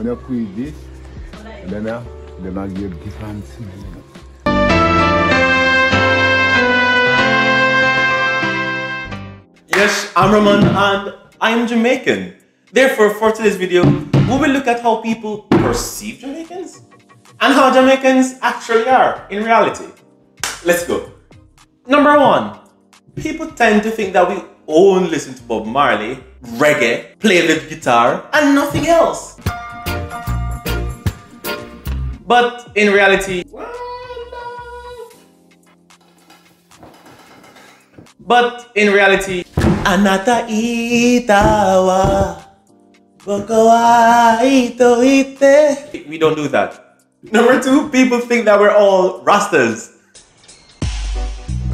When you squeeze this, and then I give different smell. Yes, I'm Raman and I am Jamaican. Therefore, for today's video, we will look at how people perceive Jamaicans and how Jamaicans actually are in reality. Let's go. Number one, people tend to think that we only listen to Bob Marley, reggae, play the guitar, and nothing else. But in reality, Anata itawa, bokoa ito ite. We don't do that. Number two, people think that we're all Rastas.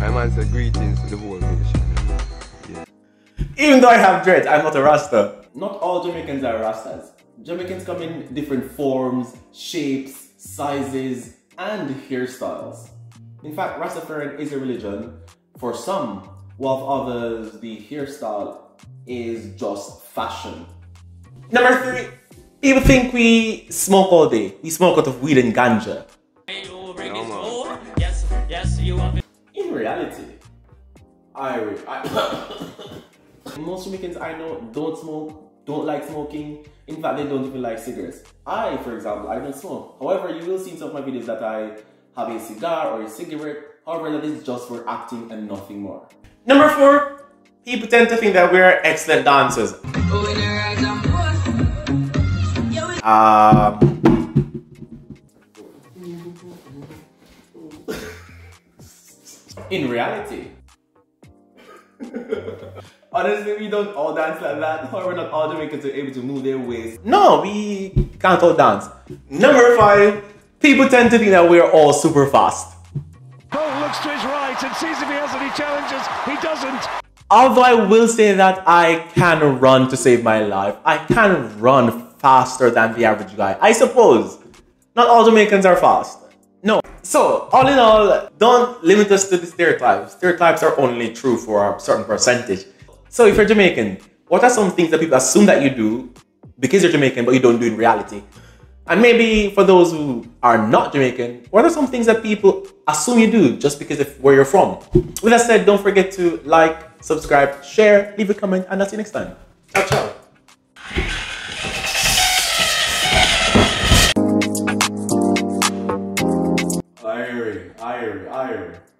My man said greetings to the whole nation. Yeah. Even though I have dreads, I'm not a Rasta. Not all Jamaicans are Rastas. Jamaicans come in different forms, shapes, sizes, and hairstyles. In fact, Rastafarian is a religion for some, while for others, the hairstyle is just fashion. Number three, people think we smoke all day. We smoke out of weed and ganja. In reality, most Jamaicans I know don't smoke, don't like smoking. In fact, they don't even like cigarettes. I, for example, I don't smoke. However, you will see in some of my videos that I have a cigar or a cigarette. However, that is just for acting and nothing more. Number four, people tend to think that we're excellent dancers. In reality, honestly, we don't all dance like that. However, not all Jamaicans are able to move their waist. No, we can't all dance. Number five, people tend to think that we're all super fast. Looks to his right and sees if he has any challenges. He doesn't. Although I will say that I can run to save my life. I can run faster than the average guy, I suppose. Not all Jamaicans are fast. No. So, all in all, don't limit us to the stereotypes. Stereotypes are only true for a certain percentage. So if you're Jamaican, what are some things that people assume that you do because you're Jamaican but you don't do in reality? And maybe for those who are not Jamaican, what are some things that people assume you do just because of where you're from? With that said, don't forget to like, subscribe, share, leave a comment, and I'll see you next time. Ciao, ciao. Irie.